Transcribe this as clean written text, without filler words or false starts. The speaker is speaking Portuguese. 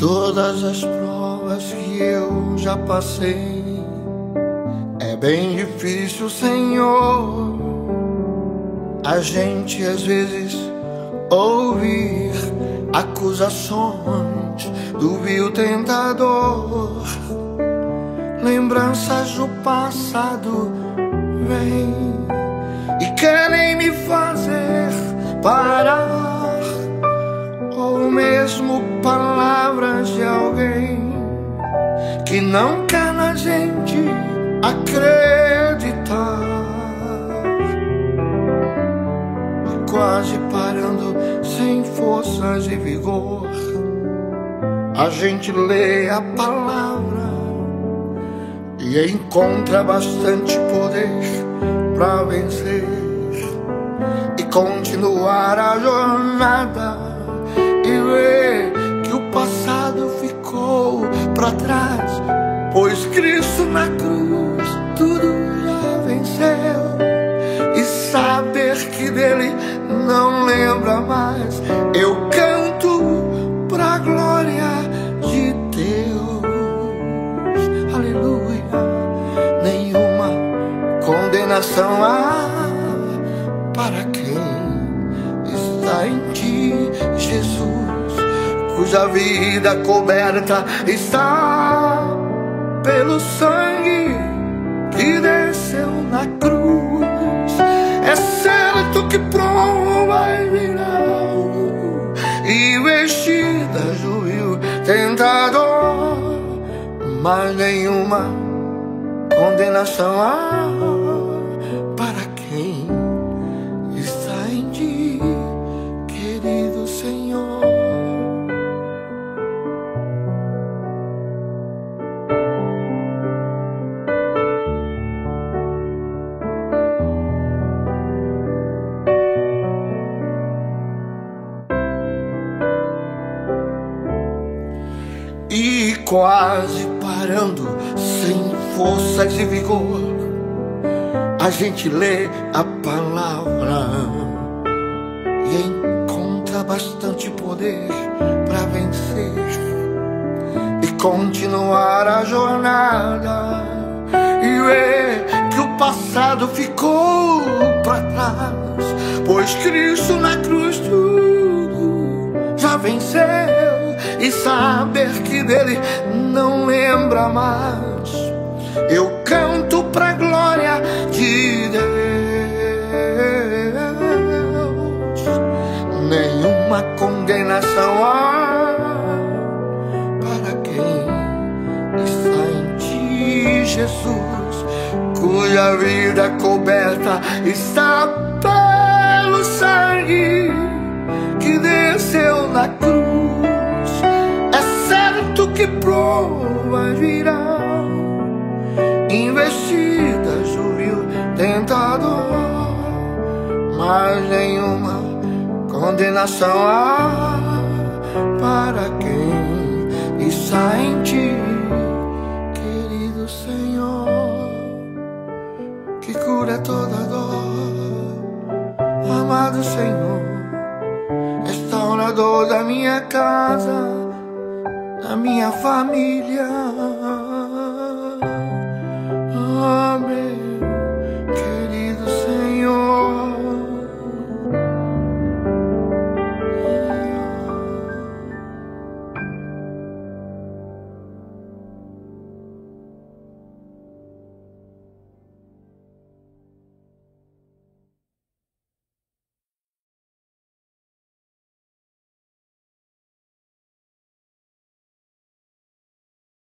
Todas as provas que eu já passei, é bem difícil, Senhor, a gente às vezes ouvir acusações do vil tentador. Lembranças do passado vêm e querem me fazer parar, ou mesmo palavras de alguém que não quer na gente acreditar. Quase parando, sem forças e vigor, a gente lê a palavra e encontra bastante poder pra vencer e continuar a jornada, e ver que o passado ficou pra trás, pois Cristo na cruz tudo já venceu, e saber que dele não lembra mais. Eu canto pra glória de Deus, aleluia. Nenhuma condenação há para quem está em ti, Jesus, cuja vida coberta está pelo sangue que desceu na cruz. É certo que pronto vai virar e vestida do vil tentador, mas nenhuma condenação há para quem está em ti, querido Senhor. E quase parando, sem forças e vigor, a gente lê a palavra e encontra bastante poder pra vencer e continuar a jornada, e ver que o passado ficou pra trás, pois Cristo na cruz tudo já venceu, e saber que dele não lembra mais. Eu canto pra glória de Deus. Nenhuma condenação há para quem está em ti, Jesus, cuja vida coberta está pelo sangue que desceu na cruz. Que prova virá, investidas do vil tentador, mas nenhuma condenação há para quem está em ti, querido Senhor, que cura toda dor. Amado Senhor, restaurador da minha casa, a minha família.